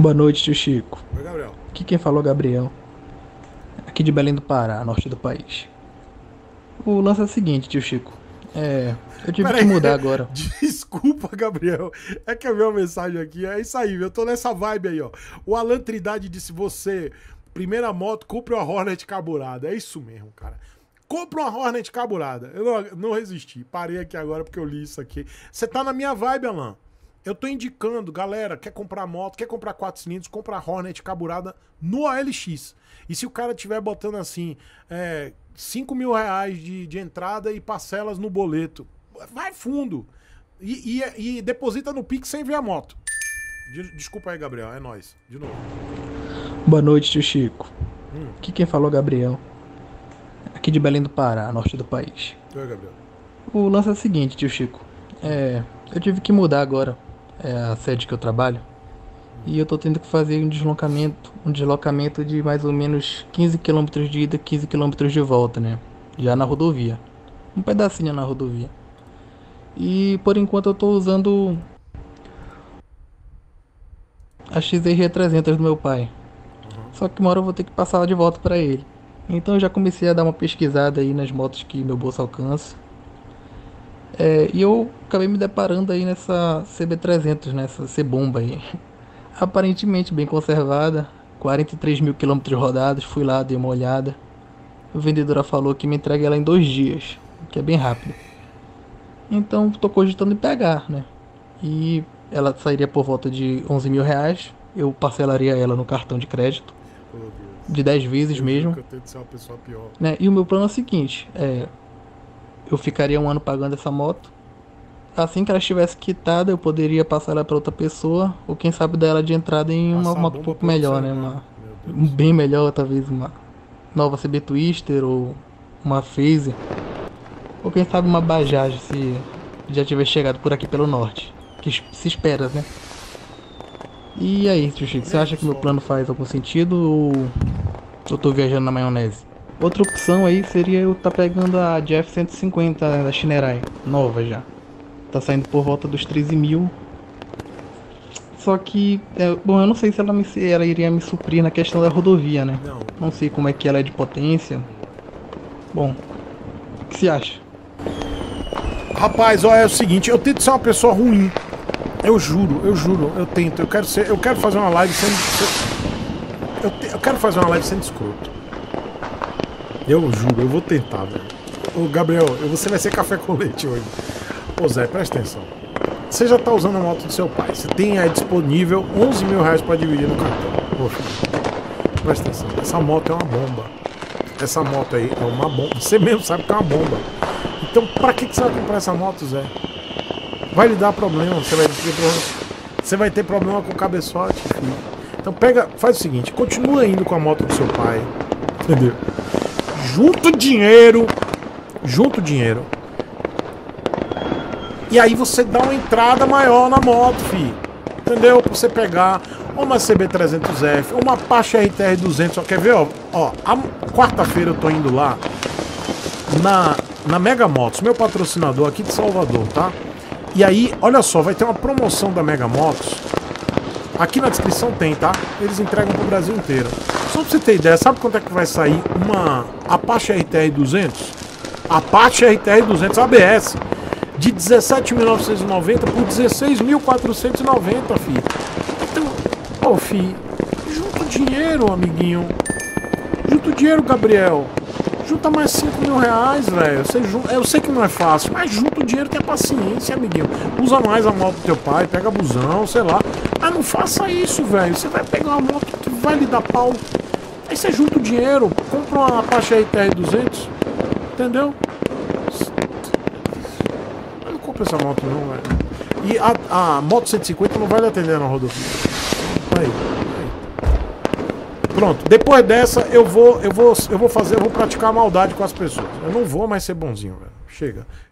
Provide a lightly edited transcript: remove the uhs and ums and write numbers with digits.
Boa noite, tio Chico. Oi, Gabriel. Aqui quem falou é Gabriel, aqui de Belém do Pará, norte do país. O lance é o seguinte, tio Chico. Eu tive que mudar agora. Desculpa, Gabriel. É que a minha mensagem aqui é isso aí. Eu tô nessa vibe aí, ó. O Alan Trindade disse: você, primeira moto, compra uma Hornet carburada. É isso mesmo, cara. Compra uma Hornet carburada. Eu não resisti. Parei aqui agora porque eu li isso aqui. Você tá na minha vibe, Alan. Eu tô indicando, galera, quer comprar moto, quer comprar 4 cilindros, compra Hornet carburada no OLX. E se o cara tiver botando assim, 5 mil reais de entrada e parcelas no boleto, vai fundo. E deposita no Pix sem ver a moto. Desculpa aí, Gabriel, é nóis. De novo. Boa noite, tio Chico. Aqui quem falou é Gabriel, aqui de Belém do Pará, norte do país. Oi, Gabriel. O lance é o seguinte, tio Chico. Eu tive que mudar agora. É a sede que eu trabalho. E eu tô tendo que fazer um deslocamento de mais ou menos 15 km de ida, 15 km de volta, né? Já na rodovia. Um pedacinho na rodovia. E por enquanto eu tô usando a XRE 300 do meu pai. Só que uma hora eu vou ter que passar de volta pra ele. Então eu já comecei a dar uma pesquisada aí nas motos que meu bolso alcança. E eu acabei me deparando aí nessa CB 300, nessa C-bomba aí. Aparentemente bem conservada, 43 mil quilômetros rodados, fui lá, dei uma olhada. A vendedora falou que me entrega ela em 2 dias, que é bem rápido. Então tô cogitando em pegar, né? E ela sairia por volta de 11 mil reais, eu parcelaria ela no cartão de crédito, de 10 vezes mesmo. Né? E o meu plano é o seguinte, eu ficaria um ano pagando essa moto. Assim que ela estivesse quitada, eu poderia passar ela para outra pessoa, ou quem sabe dar ela de entrada em uma moto um pouco melhor, né? Bem melhor, talvez uma nova CB Twister ou uma Fazer, ou quem sabe uma Bajaj, se já tiver chegado por aqui pelo norte, que se espera, né? E aí, tio Chico, você acha que meu plano faz algum sentido ou eu tô viajando na maionese? Outra opção aí seria eu estar pegando a Jeff 150, né, da Shineray, nova já. Tá saindo por volta dos 13 mil. Só que, eu não sei se ela iria me suprir na questão da rodovia, né? Não sei como é que ela é de potência. Bom, o que você acha? Rapaz, ó, é o seguinte, eu tento ser uma pessoa ruim. Eu juro, eu tento. Eu quero fazer uma live sem... Eu quero fazer uma live sem escroto. Eu juro, eu vou tentar, velho. Ô, Gabriel, você vai ser café com leite hoje. Ô Zé, presta atenção. Você já tá usando a moto do seu pai. Você tem aí disponível 11 mil reais pra dividir no cartão. Poxa, presta atenção. Essa moto é uma bomba. Essa moto aí é uma bomba. Você mesmo sabe que é uma bomba. Então pra que você vai comprar essa moto, Zé? Vai lhe dar problema. Você vai ter problema com o cabeçote, filho. Então faz o seguinte. Continua indo com a moto do seu pai. Entendeu? Junta o dinheiro. E aí você dá uma entrada maior na moto, filho. Entendeu? Pra você pegar uma CB 300F, uma Apache RTR 200. Só quer ver, ó, a quarta-feira eu tô indo lá na Mega Motos, meu patrocinador aqui de Salvador, tá? E aí, olha só, vai ter uma promoção da Mega Motos. Aqui na descrição tem, tá? Eles entregam pro Brasil inteiro. Só pra você ter ideia, sabe quanto é que vai sair uma Apache RTR 200? Apache RTR 200 ABS de 17.990 por 16.490, filho. Então, ó, filho, junta o dinheiro, amiguinho. Junta o dinheiro, Gabriel. Junta mais 5 mil reais, velho. Eu sei que não é fácil, mas junta o dinheiro, tenha paciência, amiguinho. Usa mais a moto do teu pai, pega busão, sei lá. Mas não faça isso, velho. Você vai pegar uma moto que vai lhe dar pau. Aí você junta o dinheiro, compra uma Apache RTR 200, entendeu? Eu não compro essa moto não, velho. E a moto 150 não vai lhe atender na rodovia. Aí. Pronto, depois dessa eu vou praticar maldade com as pessoas. Eu não vou mais ser bonzinho, velho. Chega.